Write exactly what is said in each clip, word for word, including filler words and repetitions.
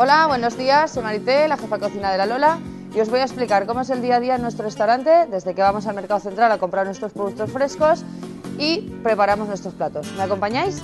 Hola, buenos días, soy Marité, la jefa de cocina de La Lola, y os voy a explicar cómo es el día a día en nuestro restaurante, desde que vamos al Mercado Central a comprar nuestros productos frescos y preparamos nuestros platos. ¿Me acompañáis?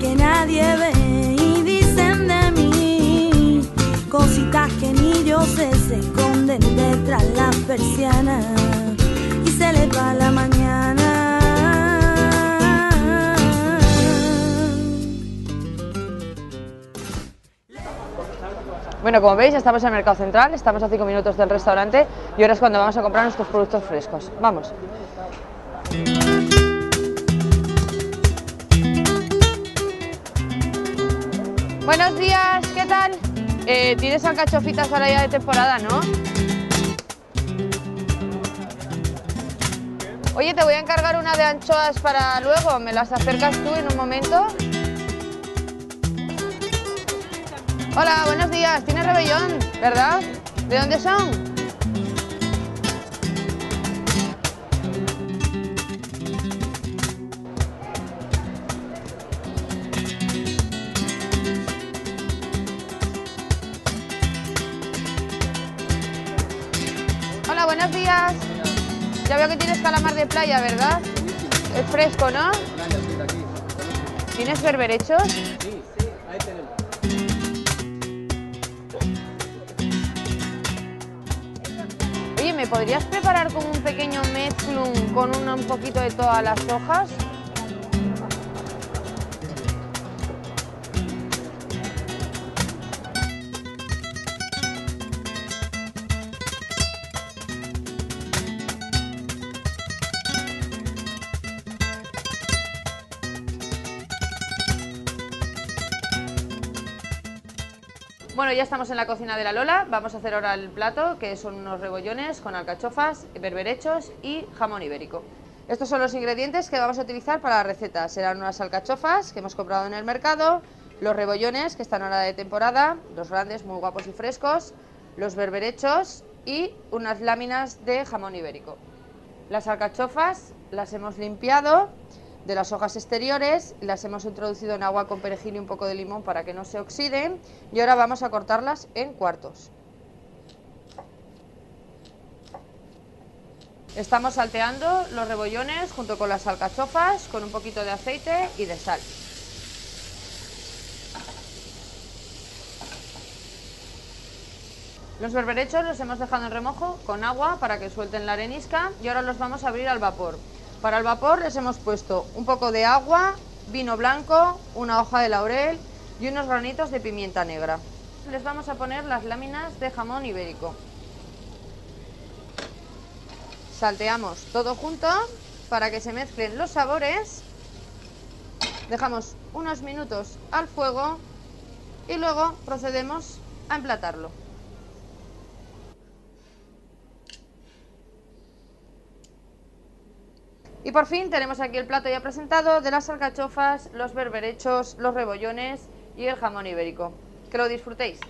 Que nadie ve y dicen de mí cositas que ni yo sé, se esconden detrás las persianas y se les va la mañana. Bueno, como veis, estamos en el Mercado Central, estamos a cinco minutos del restaurante y ahora es cuando vamos a comprar nuestros productos frescos. Vamos. Buenos días, ¿qué tal? Eh, Tienes alcachofitas ahora ya de temporada, ¿no? Oye, te voy a encargar una de anchoas para luego, ¿me las acercas tú en un momento? Hola, buenos días, tienes rebellón, ¿verdad? ¿De dónde son? Hola, buenos días. Ya veo que tienes calamar de playa, ¿verdad? Es fresco, ¿no? ¿Tienes berberechos? Sí, sí, ahí tenemos. Oye, ¿me podrías preparar como un pequeño mezclum con un, un poquito de todas las hojas? Bueno, ya estamos en la cocina de La Lola, vamos a hacer ahora el plato, que son unos rebollones con alcachofas, berberechos y jamón ibérico. Estos son los ingredientes que vamos a utilizar para la receta. Serán unas alcachofas que hemos comprado en el mercado, los rebollones que están ahora de temporada, los grandes, muy guapos y frescos, los berberechos y unas láminas de jamón ibérico. Las alcachofas las hemos limpiado de las hojas exteriores, las hemos introducido en agua con perejil y un poco de limón para que no se oxiden, y ahora vamos a cortarlas en cuartos. Estamos salteando los rebollones junto con las alcachofas con un poquito de aceite y de sal. Los berberechos los hemos dejado en remojo con agua para que suelten la arenisca y ahora los vamos a abrir al vapor. Para el vapor les hemos puesto un poco de agua, vino blanco, una hoja de laurel y unos granitos de pimienta negra. Les vamos a poner las láminas de jamón ibérico. Salteamos todo junto para que se mezclen los sabores. Dejamos unos minutos al fuego y luego procedemos a emplatarlo. Y por fin tenemos aquí el plato ya presentado de las alcachofas, los berberechos, los rebollones y el jamón ibérico. Que lo disfrutéis.